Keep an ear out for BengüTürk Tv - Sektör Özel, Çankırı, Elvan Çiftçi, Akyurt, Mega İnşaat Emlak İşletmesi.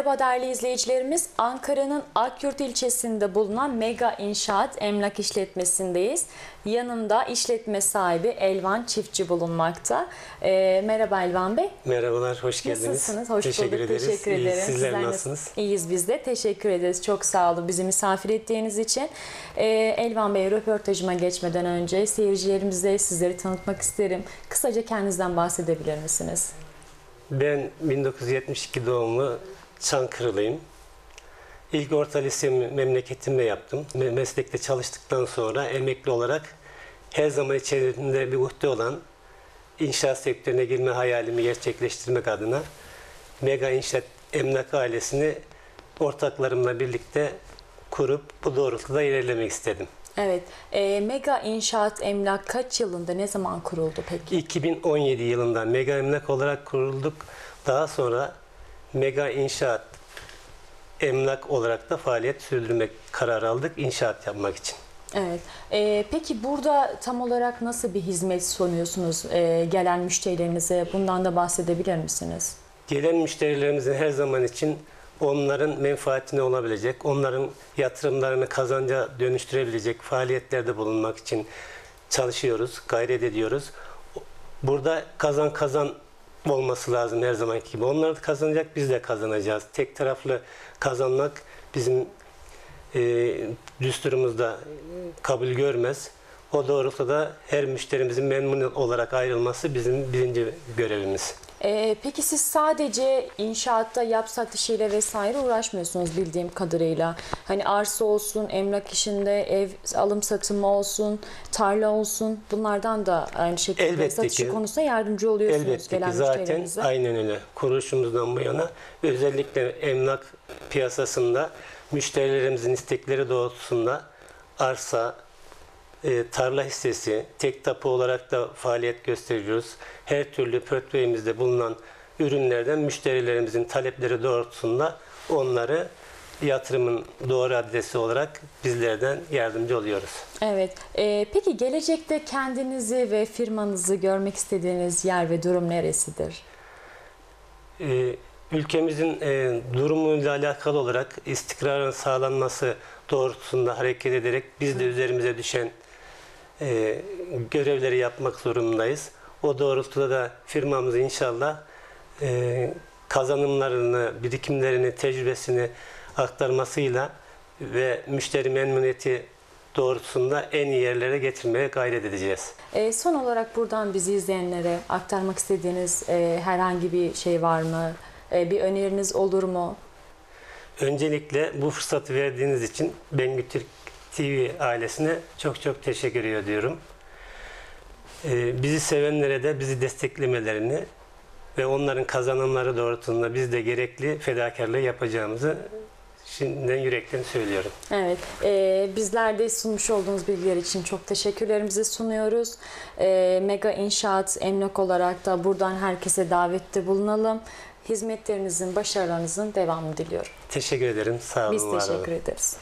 Merhaba değerli izleyicilerimiz, Ankara'nın Akyurt ilçesinde bulunan Mega İnşaat Emlak İşletmesi'ndeyiz. Yanımda işletme sahibi Elvan Çiftçi bulunmakta. Merhaba Elvan Bey. Merhabalar, hoş geldiniz. Nasılsınız? Hoş teşekkür bulduk. Ederiz. Teşekkür ederiz. Sizler nasılsınız? İyiyiz biz de. Teşekkür ederiz. Çok sağ olun bizi misafir ettiğiniz için. Elvan Bey, röportajıma geçmeden önce seyircilerimize sizleri tanıtmak isterim. Kısaca kendinizden bahsedebilir misiniz? Ben 1972 doğumlu Çankırılıyım. İlk orta lisemi memleketimde yaptım. Meslekte çalıştıktan sonra emekli olarak her zaman içerisinde bir uhde olan inşaat sektörüne girme hayalimi gerçekleştirmek adına Mega İnşaat Emlak ailesini ortaklarımla birlikte kurup bu doğrultuda ilerlemek istedim. Evet. Mega İnşaat Emlak kaç yılında, ne zaman kuruldu peki? 2017 yılında Mega Emlak olarak kurulduk. Daha sonra Mega İnşaat Emlak olarak da faaliyet sürdürmek kararı aldık inşaat yapmak için. Evet. Peki burada tam olarak nasıl bir hizmet sunuyorsunuz gelen müşterilerinize? Bundan da bahsedebilir misiniz? Gelen müşterilerimizin her zaman için onların menfaatine olabilecek, onların yatırımlarını kazanca dönüştürebilecek faaliyetlerde bulunmak için çalışıyoruz, gayret ediyoruz. Burada kazan kazan olması lazım her zamanki gibi. Onlar da kazanacak, biz de kazanacağız. Tek taraflı kazanmak bizim düsturumuzda kabul görmez. O doğrultuda her müşterimizin memnun olarak ayrılması bizim birinci görevimiz. Peki siz sadece inşaatta satışıyla vesaire uğraşmıyorsunuz bildiğim kadarıyla. Hani arsa olsun, emlak işinde ev alım satımı olsun, tarla olsun, bunlardan da aynı şekilde elbette satışı konusunda yardımcı oluyorsunuz. Elbette ki zaten aynen öyle. Kuruluşumuzdan bu yana özellikle emlak piyasasında müşterilerimizin istekleri doğrultusunda arsa, tarla hissesi, tek tapu olarak da faaliyet gösteriyoruz. Her türlü portföyümüzde bulunan ürünlerden müşterilerimizin talepleri doğrultusunda onları yatırımın doğru adresi olarak bizlerden yardımcı oluyoruz. Evet. Peki gelecekte kendinizi ve firmanızı görmek istediğiniz yer ve durum neresidir? Ülkemizin durumuyla alakalı olarak istikrarın sağlanması doğrultusunda hareket ederek biz de üzerimize düşen görevleri yapmak zorundayız. O doğrultuda da firmamız inşallah kazanımlarını, birikimlerini, tecrübesini aktarmasıyla ve müşteri memnuniyeti doğrultusunda en iyi yerlere getirmeye gayret edeceğiz. Son olarak buradan bizi izleyenlere aktarmak istediğiniz herhangi bir şey var mı? Bir öneriniz olur mu? Öncelikle bu fırsatı verdiğiniz için BengüTürk TV ailesine çok çok teşekkür ediyorum. Bizi sevenlere de bizi desteklemelerini ve onların kazanımları doğrultusunda biz de gerekli fedakarlığı yapacağımızı şimdiden yürekten söylüyorum. Evet, bizler de sunmuş olduğunuz bilgiler için çok teşekkürlerimizi sunuyoruz. Mega İnşaat Emlak olarak da buradan herkese davette bulunalım. Hizmetlerinizin, başarılarınızın devamını diliyorum. Teşekkür ederim. Sağ olun. Biz teşekkür ederiz.